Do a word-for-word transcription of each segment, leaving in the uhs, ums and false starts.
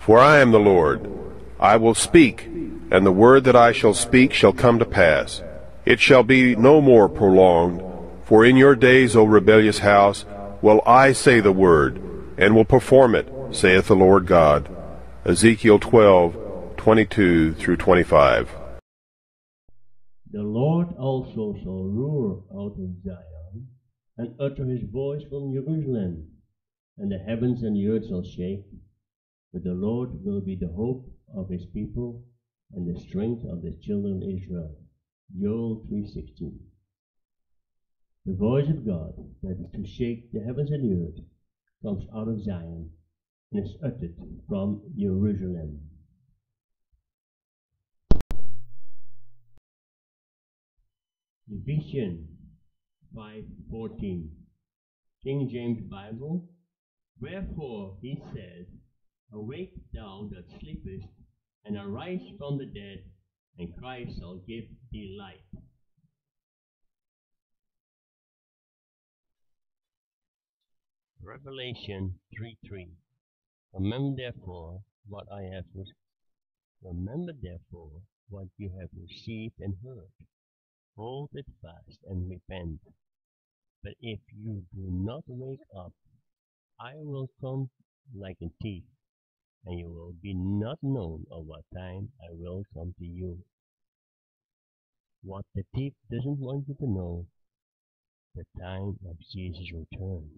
For I am the Lord, I will speak, and the word that I shall speak shall come to pass. It shall be no more prolonged, for in your days, O rebellious house, will I say the word, and will perform it, saith the Lord God. Ezekiel twelve, twenty-two through twenty-five. The Lord also shall roar out of Zion, and utter his voice from Jerusalem, and the heavens and the earth shall shake. But the Lord will be the hope of his people and the strength of the children of Israel. Joel three sixteen. The voice of God that is to shake the heavens and the earth comes out of Zion and is uttered from Jerusalem. Ephesians five fourteen, King James Bible. Wherefore he says, Awake thou that sleepest, and arise from the dead, and Christ shall give thee light. Revelation three three. Remember therefore what I have remember therefore what you have received and heard. Hold it fast and repent. But if you do not wake up, I will come like a thief. And you will be not known of what time I will come to you. What the thief doesn't want you to know, the time of Jesus' return.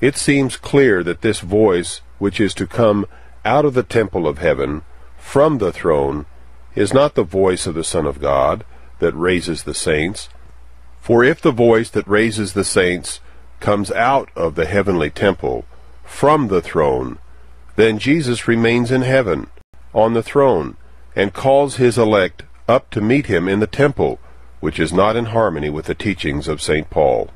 It seems clear that this voice, which is to come out of the temple of heaven, from the throne, is not the voice of the Son of God that raises the saints. For if the voice that raises the saints comes out of the heavenly temple, from the throne, then Jesus remains in heaven, on the throne, and calls his elect up to meet him in the temple, which is not in harmony with the teachings of Saint Paul.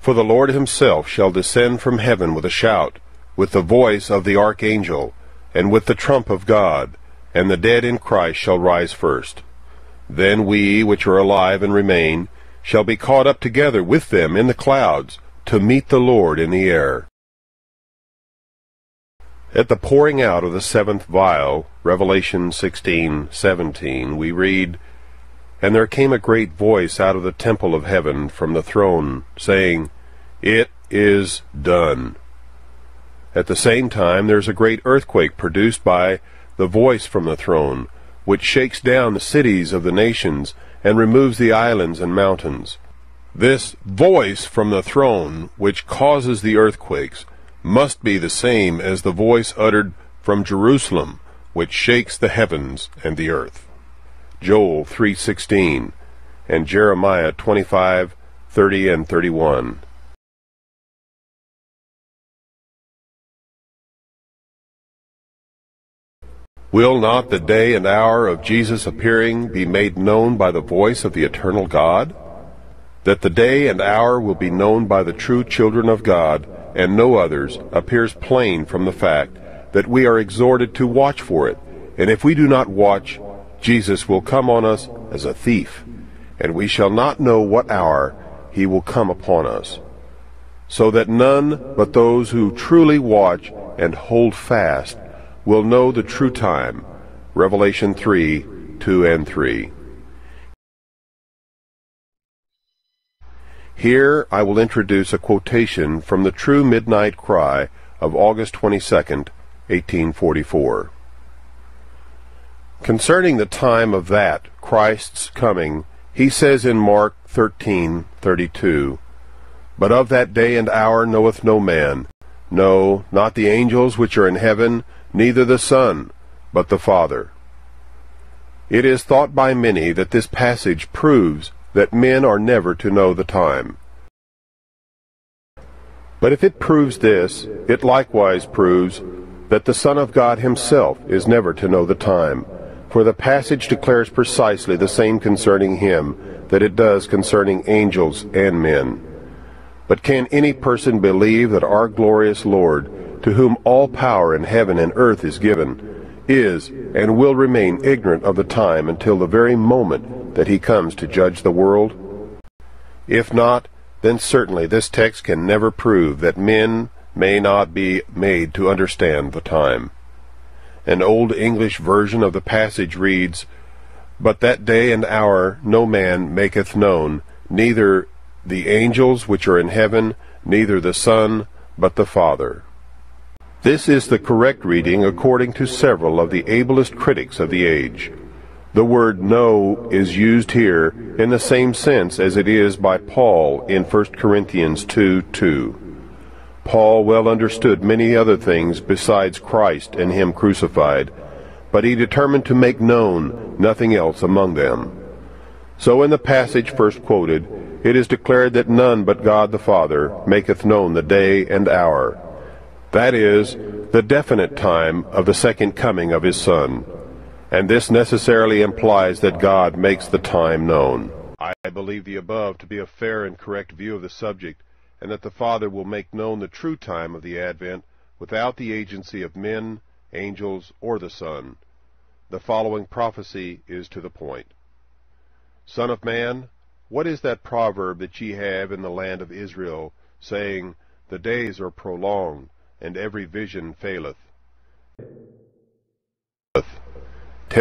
For the Lord himself shall descend from heaven with a shout, with the voice of the archangel, and with the trump of God, and the dead in Christ shall rise first. Then we, which are alive and remain, shall be caught up together with them in the clouds, to meet the Lord in the air. At the pouring out of the seventh vial, Revelation sixteen seventeen, we read, And there came a great voice out of the temple of heaven from the throne, saying, It is done. At the same time there is a great earthquake produced by the voice from the throne, which shakes down the cities of the nations, and removes the islands and mountains. This voice from the throne, which causes the earthquakes, must be the same as the voice uttered from Jerusalem, which shakes the heavens and the earth. Joel three sixteen and Jeremiah twenty-five thirty and thirty-one. Will not the day and hour of Jesus' appearing be made known by the voice of the eternal God? That the day and hour will be known by the true children of God, and no others, appears plain from the fact that we are exhorted to watch for it, and if we do not watch, Jesus will come on us as a thief, and we shall not know what hour he will come upon us. So that none but those who truly watch and hold fast will know the true time. Revelation three two and three. Here I will introduce a quotation from the True Midnight Cry of August twenty-second, eighteen forty-four. Concerning the time of that, Christ's coming, he says in Mark thirteen thirty-two, But of that day and hour knoweth no man, no, not the angels which are in heaven, neither the Son, but the Father. It is thought by many that this passage proves that men are never to know the time. But if it proves this, it likewise proves that the Son of God himself is never to know the time. For the passage declares precisely the same concerning him that it does concerning angels and men. But can any person believe that our glorious Lord, to whom all power in heaven and earth is given, is and will remain ignorant of the time until the very moment that he comes to judge the world? If not, then certainly this text can never prove that men may not be made to understand the time. An old English version of the passage reads, "But that day and hour no man maketh known, neither the angels which are in heaven, neither the Son, but the Father." This is the correct reading according to several of the ablest critics of the age. The word "know" is used here in the same sense as it is by Paul in First Corinthians two two. Paul well understood many other things besides Christ and him crucified, but he determined to make known nothing else among them. So in the passage first quoted, it is declared that none but God the Father maketh known the day and hour, that is, the definite time of the second coming of his Son. And this necessarily implies that God makes the time known. I believe the above to be a fair and correct view of the subject, and that the Father will make known the true time of the Advent without the agency of men, angels, or the Son. The following prophecy is to the point. "Son of man, what is that proverb that ye have in the land of Israel, saying, The days are prolonged, and every vision faileth?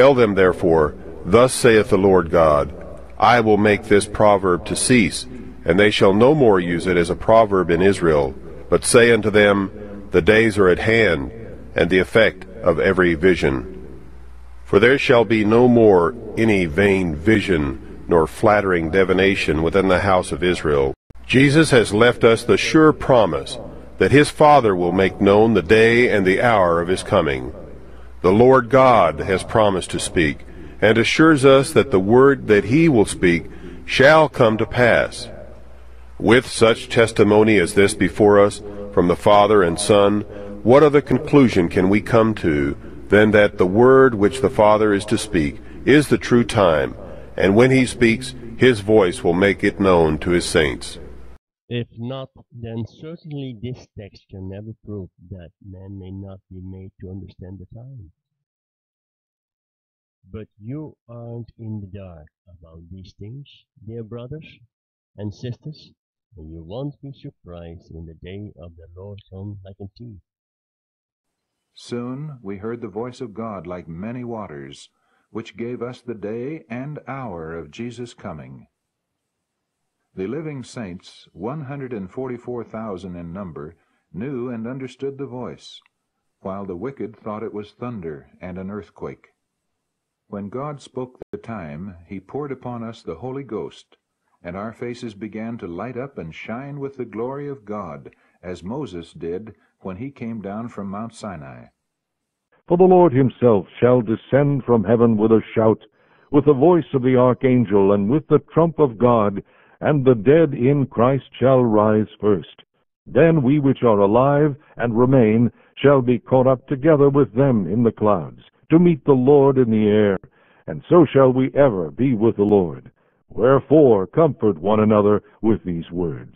Tell them therefore, Thus saith the Lord God, I will make this proverb to cease, and they shall no more use it as a proverb in Israel, but say unto them, The days are at hand, and the effect of every vision. For there shall be no more any vain vision, nor flattering divination within the house of Israel." Jesus has left us the sure promise that his Father will make known the day and the hour of his coming. The Lord God has promised to speak, and assures us that the word that he will speak shall come to pass. With such testimony as this before us from the Father and Son, what other conclusion can we come to than that the word which the Father is to speak is the true time, and when he speaks, his voice will make it known to his saints? If not, then certainly this text can never prove that man may not be made to understand the time. But you aren't in the dark about these things, dear brothers and sisters, and you won't be surprised in the day of the Lord come like a thief. "Soon we heard the voice of God like many waters, which gave us the day and hour of Jesus' coming." The living saints, one hundred forty-four thousand in number, knew and understood the voice, while the wicked thought it was thunder and an earthquake. When God spoke the time, he poured upon us the Holy Ghost, and our faces began to light up and shine with the glory of God, as Moses did when he came down from Mount Sinai. "For the Lord himself shall descend from heaven with a shout, with the voice of the archangel, and with the trump of God, and the dead in Christ shall rise first. Then we which are alive and remain shall be caught up together with them in the clouds, to meet the Lord in the air, and so shall we ever be with the Lord. Wherefore comfort one another with these words.